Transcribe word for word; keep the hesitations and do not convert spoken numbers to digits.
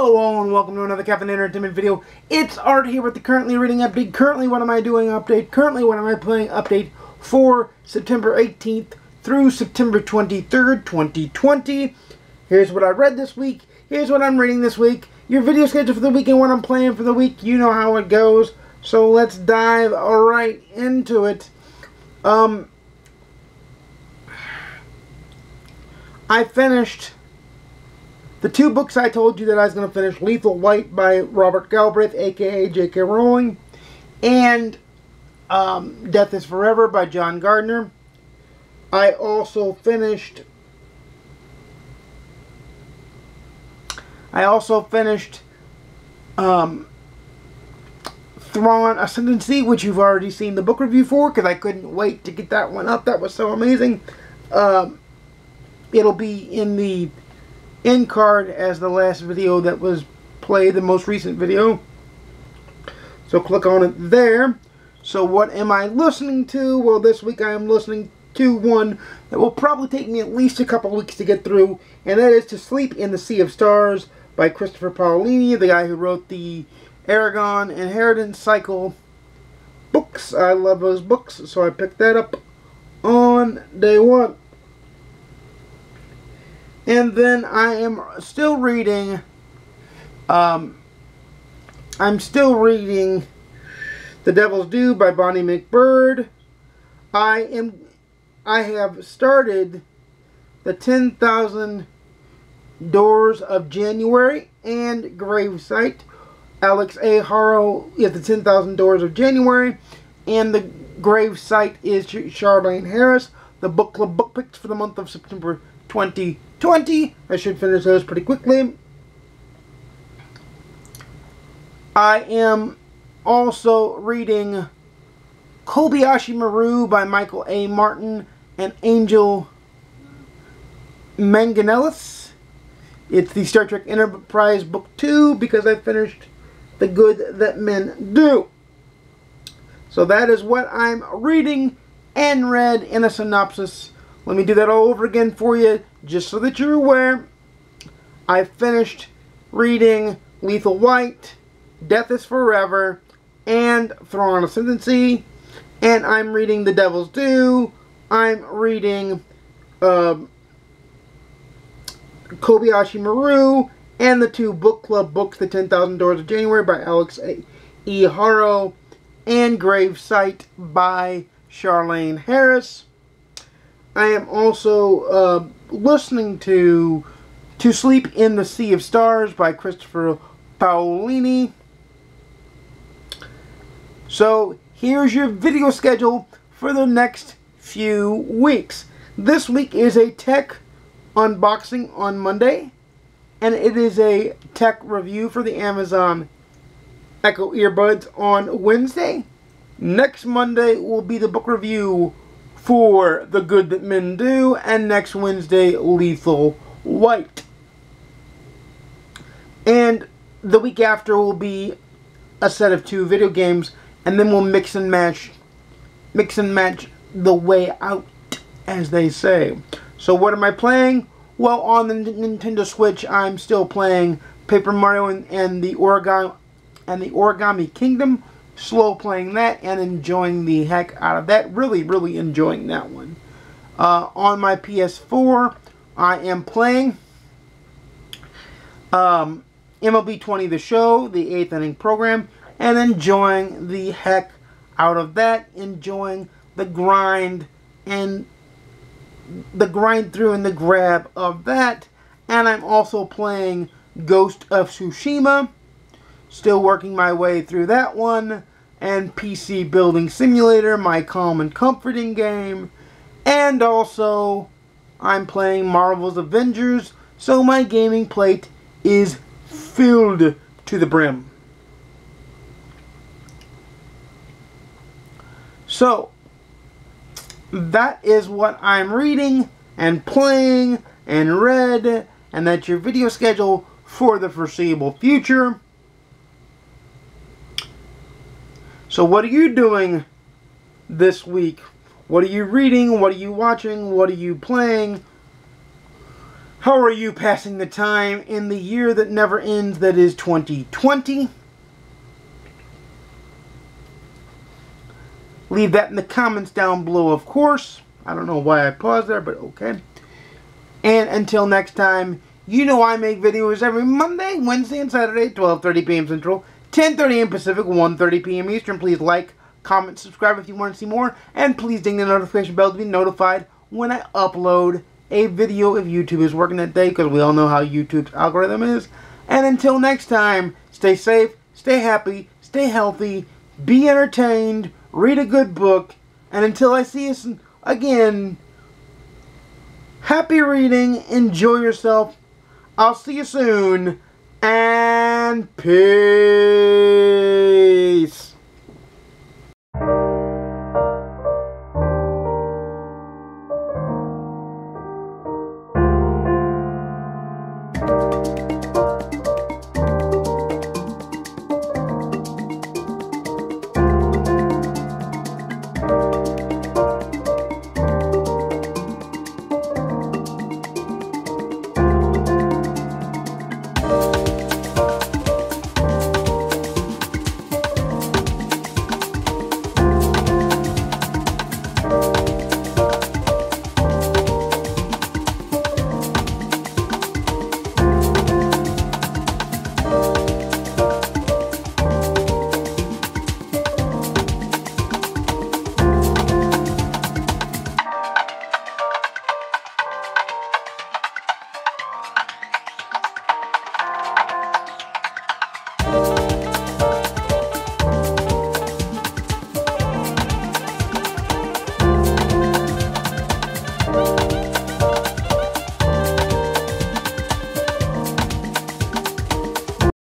Hello all and welcome to another Caffeinated Entertainment video. It's Art here with the currently reading update, currently what am I doing update, currently what am I playing update for September eighteenth through September twenty-third, twenty twenty. Here's what I read this week, here's what I'm reading this week, your video schedule for the week and what I'm playing for the week, you know how it goes. So let's dive right into it. Um, I finished the two books I told you that I was going to finish, Lethal White by Robert Galbraith, a k a. J K. Rowling, and um, Death is Forever by John Gardner. I also finished... I also finished um, Thrawn Ascendancy, which you've already seen the book review for, because I couldn't wait to get that one up. That was so amazing. Um, it'll be in the end card as the last video that was played, the most recent video, so click on it there. So what am I listening to? Well, this week I am listening to one that will probably take me at least a couple weeks to get through, and that is To Sleep in the Sea of Stars by Christopher Paolini, the guy who wrote the Eragon Inheritance Cycle books. I love those books, so I picked that up on day one. And then I am still reading, um, I'm still reading The Devil's Due by Bonnie McBird. I am, I have started The Ten Thousand Doors of January and Grave Sight. Alex A. Harrow is The Ten Thousand Doors of January, and the Grave Sight is Charlene Harris. The book club book picks for the month of September twenty twenty. I should finish those pretty quickly. I am also reading Kobayashi Maru by Michael A. Martin and Angel Manganellis. It's the Star Trek Enterprise Book two because I finished The Good That Men Do. So that is what I'm reading and read in a synopsis. Let me do that all over again for you, just so that you're aware. I finished reading Lethal White, Death is Forever, and Thrawn Ascendancy, and I'm reading The Devil's Due. I'm reading um, Kobayashi Maru, and the two book club books, The ten thousand Doors of January by Alex E. Harrow, and Grave Sight by Charlene Harris. I am also uh, listening to To Sleep in the Sea of Stars by Christopher Paolini. So here's your video schedule for the next few weeks. This week is a tech unboxing on Monday, and it is a tech review for the Amazon Echo Earbuds on Wednesday. Next Monday will be the book review for The Good That Men Do, and next Wednesday, Lethal White. And the week after will be a set of two video games, and then we'll mix and match, mix and match the way out, as they say. So what am I playing? Well, on the Nintendo Switch, I'm still playing Paper Mario and, and the Origami and the Origami Kingdom. Slow playing that and enjoying the heck out of that. Really, really enjoying that one. Uh, on my P S four, I am playing um, M L B twenty The Show, the eighth inning program, and enjoying the heck out of that. Enjoying the grind and the grind through and the grab of that. And I'm also playing Ghost of Tsushima. Still working my way through that one, and P C Building Simulator, my calm and comforting game, and also I'm playing Marvel's Avengers, so my gaming plate is filled to the brim. So, that is what I'm reading, and playing, and read, and that's your video schedule for the foreseeable future. So what are you doing this week? What are you reading? What are you watching? What are you playing? How are you passing the time in the year that never ends, that is twenty twenty? Leave that in the comments down below, of course. I don't know why I paused there, but okay. And until next time, you know I make videos every Monday, Wednesday, and Saturday, twelve thirty p m Central, ten thirty a m Pacific, one thirty p m Eastern. Please like, comment, subscribe if you want to see more, and please ding the notification bell to be notified when I upload a video if YouTube is working that day, because we all know how YouTube's algorithm is. And until next time, stay safe, stay happy, stay healthy, be entertained, read a good book, and until I see you again, happy reading, enjoy yourself, I'll see you soon, and peace.